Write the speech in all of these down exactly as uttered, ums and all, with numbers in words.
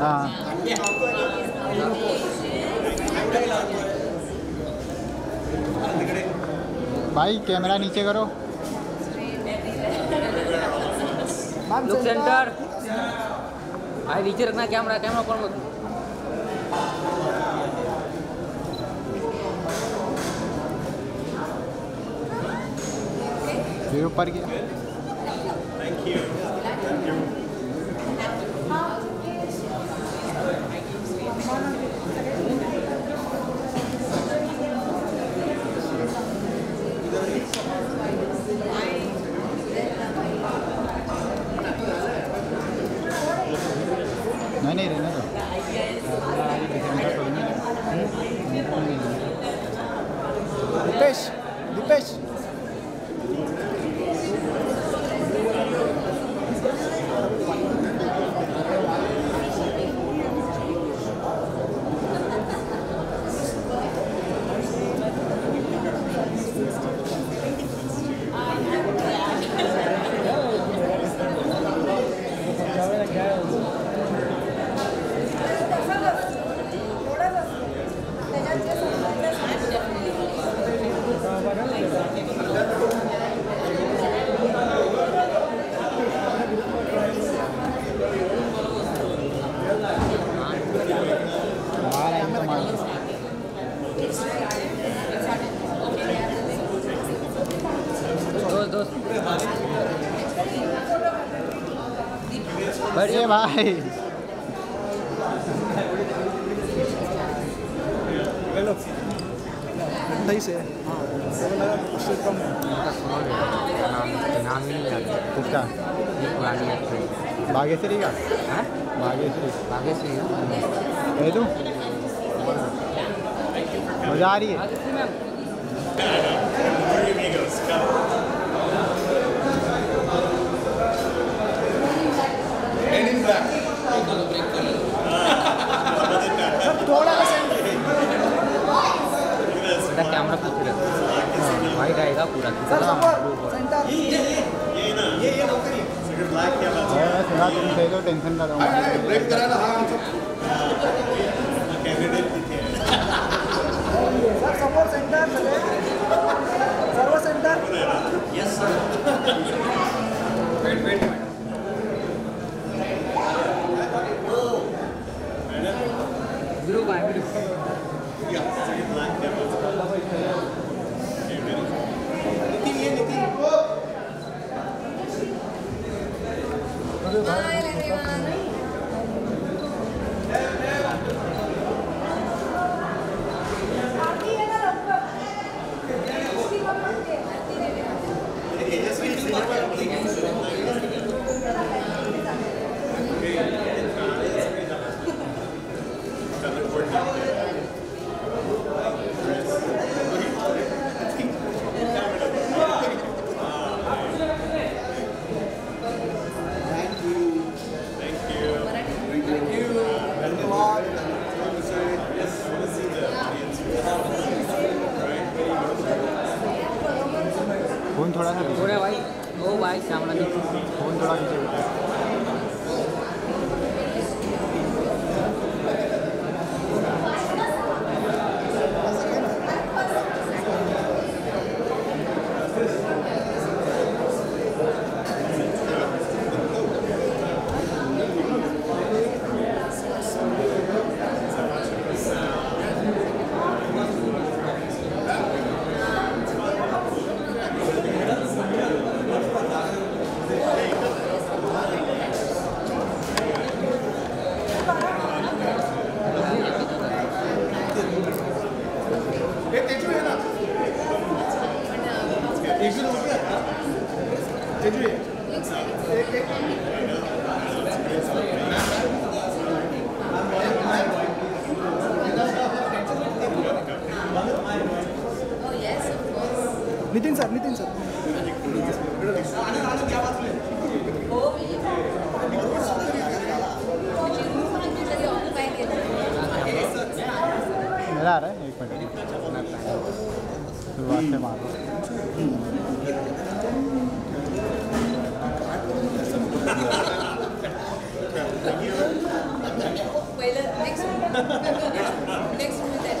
Ah. भाई camera नीचे करो। लुक सेंटर भाई नीचे रखना कैमरा, कैमरा कौन फिर ऊपर गया। नहीं नहीं रहने दो। दीपेश दीपेश बढ़िया भाई सही से उसका भाग्यश्री का भाग्यश्री भाग्यश्री है तू मजा आ रही है। कैमरा पूरा भाई रहेगा पूरा सर सेंटर ये ये ना ये ये नौकरी सेकंड ब्लैक क्या बात है थोड़ा तुम दे दो टेंशन ना रहो ब्रेक कराना। हां कैंडिडेट थे सर सपोर्ट सेंटर सर्वो centre yes sir wait wait गुरु भाई गुरु या सेकंड ब्लैक क्या बात है थोड़ा सा थोड़ा भाई ओ भाई सामने फोन थोड़ा नितिन सर नितिन सर मेरा आ रहा है एक मिनट शुरुआत से मारो। Next minute,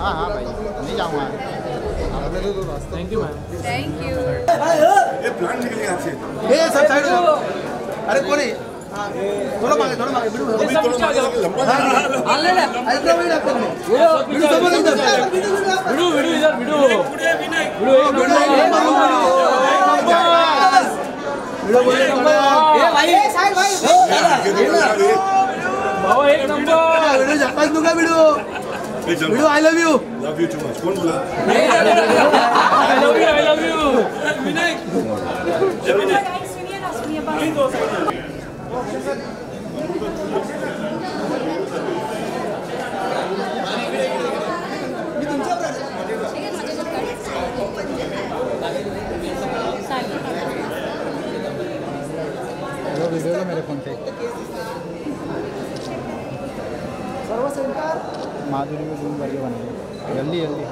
हाँ हाँ भाई नहीं जाऊँगा। Thank you ma'am. Thank you. ये प्लान निकल गया आपसे। ये सब साइड हो। अरे कौन है? थोड़ा मारे थोड़ा मारे बिल्कुल I love you love you too much कौन बोला I love you I love you Vinayak मेरे फोन पे सर्व सेंटर माधुरी में जूम करके बनाएंगे जल्दी जल्दी।